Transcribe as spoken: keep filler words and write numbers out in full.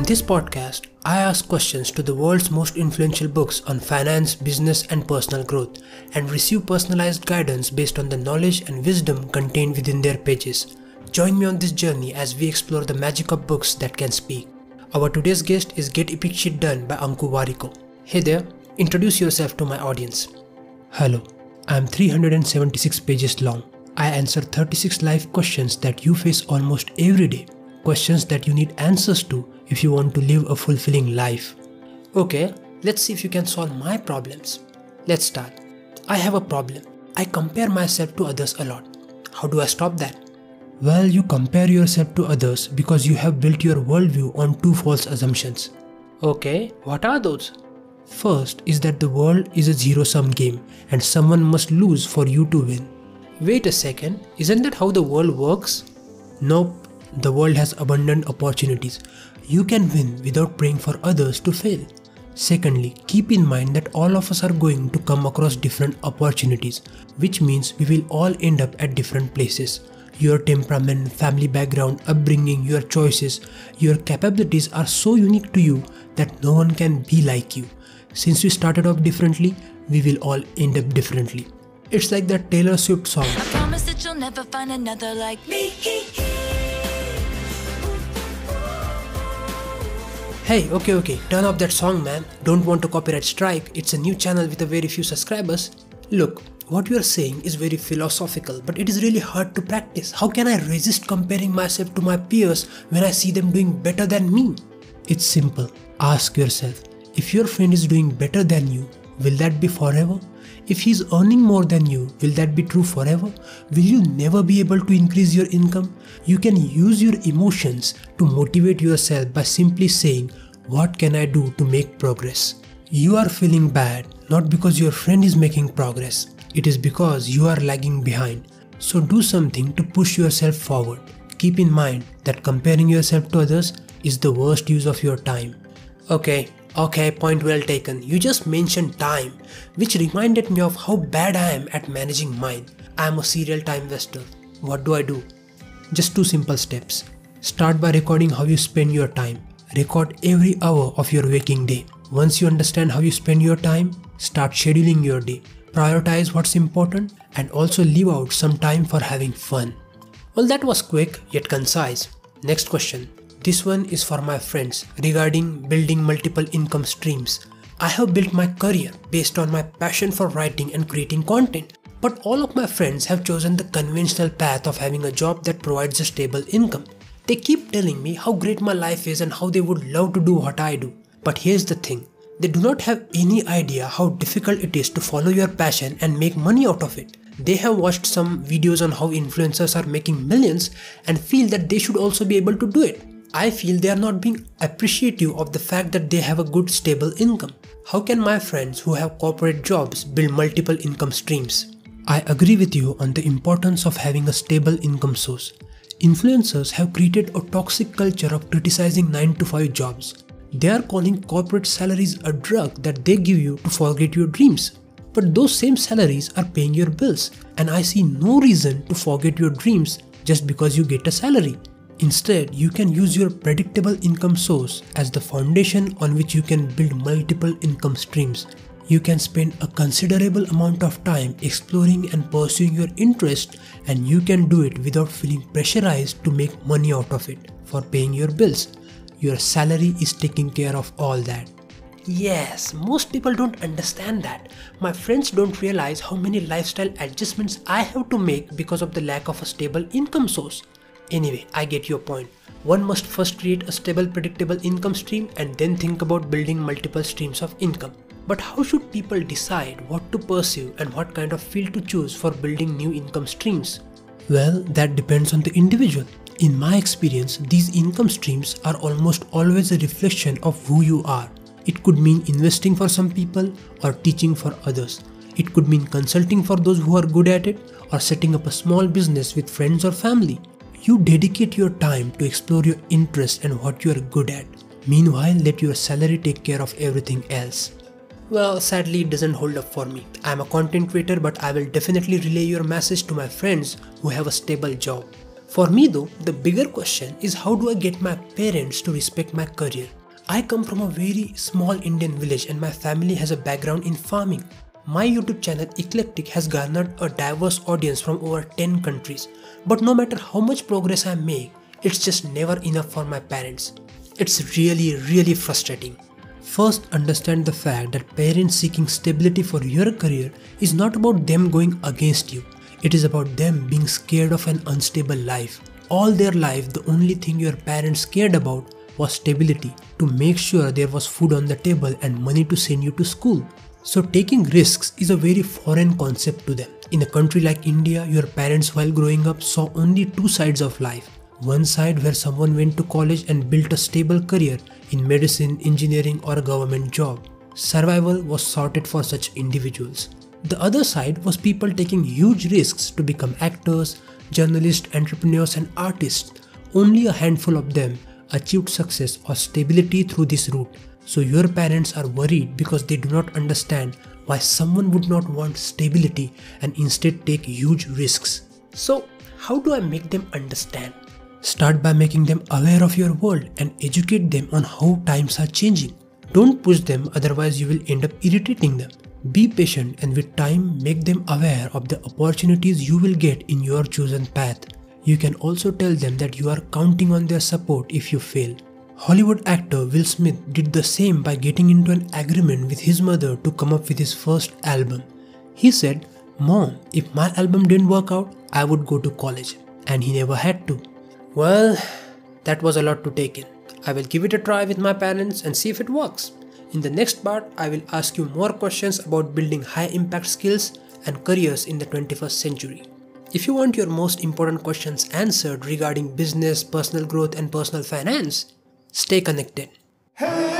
On this podcast, I ask questions to the world's most influential books on finance, business and personal growth, and receive personalized guidance based on the knowledge and wisdom contained within their pages. Join me on this journey as we explore the magic of books that can speak. Our today's guest is Get Epic Shit Done by Ankur Warikoo. Hey there, introduce yourself to my audience. Hello, I am three hundred seventy-six pages long. I answer thirty-six life questions that you face almost every day. Questions that you need answers to if you want to live a fulfilling life. Okay, let's see if you can solve my problems. Let's start. I have a problem. I compare myself to others a lot. How do I stop that? Well, you compare yourself to others because you have built your worldview on two false assumptions. Okay, what are those? First is that the world is a zero-sum game and someone must lose for you to win. Wait a second, isn't that how the world works? Nope. The world has abundant opportunities. You can win without praying for others to fail. Secondly, keep in mind that all of us are going to come across different opportunities, which means we will all end up at different places. Your temperament, family background, upbringing, your choices, your capabilities are so unique to you that no one can be like you. Since we started off differently, we will all end up differently. It's like that Taylor Swift song. I promise that you'll never find another like me. Hey, okay, okay, turn off that song, man. Don't want to copyright strike. It's a new channel with a very few subscribers. Look, what you are saying is very philosophical, but it is really hard to practice. How can I resist comparing myself to my peers when I see them doing better than me? It's simple. Ask yourself, if your friend is doing better than you, will that be forever? If he's earning more than you, will that be true forever? Will you never be able to increase your income? You can use your emotions to motivate yourself by simply saying, what can I do to make progress? You are feeling bad, not because your friend is making progress. It is because you are lagging behind. So do something to push yourself forward. Keep in mind that comparing yourself to others is the worst use of your time. Okay. Okay, point well taken. You just mentioned time, which reminded me of how bad I am at managing mine. I am a serial time waster. What do I do? Just two simple steps. Start by recording how you spend your time. Record every hour of your waking day. Once you understand how you spend your time, start scheduling your day. Prioritize what's important and also leave out some time for having fun. Well, that was quick yet concise. Next question. This one is for my friends regarding building multiple income streams. I have built my career based on my passion for writing and creating content, but all of my friends have chosen the conventional path of having a job that provides a stable income. They keep telling me how great my life is and how they would love to do what I do. But here's the thing, they do not have any idea how difficult it is to follow your passion and make money out of it. They have watched some videos on how influencers are making millions and feel that they should also be able to do it. I feel they are not being appreciative of the fact that they have a good stable income. How can my friends who have corporate jobs build multiple income streams? I agree with you on the importance of having a stable income source. Influencers have created a toxic culture of criticizing nine to five jobs. They are calling corporate salaries a drug that they give you to forget your dreams. But those same salaries are paying your bills, and I see no reason to forget your dreams just because you get a salary. Instead, you can use your predictable income source as the foundation on which you can build multiple income streams. You can spend a considerable amount of time exploring and pursuing your interest, and you can do it without feeling pressurized to make money out of it for paying your bills. Your salary is taking care of all that. Yes, most people don't understand that. My friends don't realize how many lifestyle adjustments I have to make because of the lack of a stable income source. Anyway, I get your point. One must first create a stable, predictable income stream and then think about building multiple streams of income. But how should people decide what to pursue and what kind of field to choose for building new income streams? Well, that depends on the individual. In my experience, these income streams are almost always a reflection of who you are. It could mean investing for some people or teaching for others. It could mean consulting for those who are good at it or setting up a small business with friends or family. You dedicate your time to explore your interests and what you are good at. Meanwhile, let your salary take care of everything else. Well, sadly it doesn't hold up for me. I am a content creator, but I will definitely relay your message to my friends who have a stable job. For me though, the bigger question is how do I get my parents to respect my career? I come from a very small Indian village and my family has a background in farming. My YouTube channel Eclectic has garnered a diverse audience from over ten countries. But no matter how much progress I make, it's just never enough for my parents. It's really, really frustrating. First, understand the fact that parents seeking stability for your career is not about them going against you. It is about them being scared of an unstable life. All their life, the only thing your parents cared about was stability, to make sure there was food on the table and money to send you to school. So taking risks is a very foreign concept to them. In a country like India, your parents while growing up saw only two sides of life. One side where someone went to college and built a stable career in medicine, engineering or a government job. Survival was sorted for such individuals. The other side was people taking huge risks to become actors, journalists, entrepreneurs and artists. Only a handful of them achieved success or stability through this route. So your parents are worried because they do not understand why someone would not want stability and instead take huge risks. So how do I make them understand? Start by making them aware of your world and educate them on how times are changing. Don't push them, otherwise you will end up irritating them. Be patient and with time make them aware of the opportunities you will get in your chosen path. You can also tell them that you are counting on their support if you fail. Hollywood actor Will Smith did the same by getting into an agreement with his mother to come up with his first album. He said, "Mom, if my album didn't work out, I would go to college." And he never had to. Well, that was a lot to take in. I will give it a try with my parents and see if it works. In the next part, I will ask you more questions about building high impact skills and careers in the twenty-first century. If you want your most important questions answered regarding business, personal growth and personal finance, stay connected. Hey!